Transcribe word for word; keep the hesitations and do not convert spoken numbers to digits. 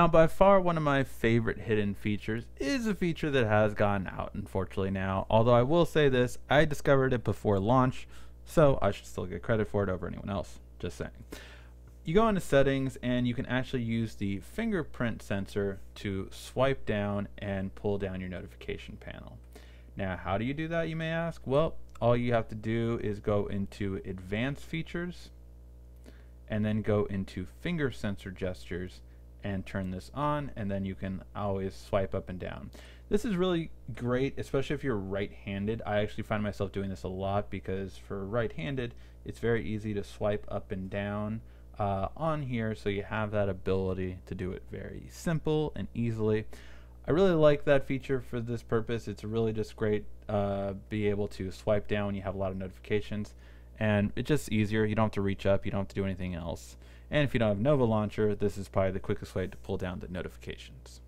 Now, by far one of my favorite hidden features is a feature that has gotten out, unfortunately, now, although I will say this, I discovered it before launch, so I should still get credit for it over anyone else, just saying. You go into settings and you can actually use the fingerprint sensor to swipe down and pull down your notification panel. Now, how do you do that, you may ask? Well, all you have to do is go into advanced features and then go into finger sensor gestures and turn this on, and then you can always swipe up and down. This is really great, especially if you're right-handed. I actually find myself doing this a lot because for right-handed, it's very easy to swipe up and down uh, on here, so you have that ability to do it very simple and easily. I really like that feature for this purpose. It's really just great uh, be able to swipe down when you have a lot of notifications, and it's just easier. You don't have to reach up, you don't have to do anything else. And if you don't have Nova Launcher, this is probably the quickest way to pull down the notifications.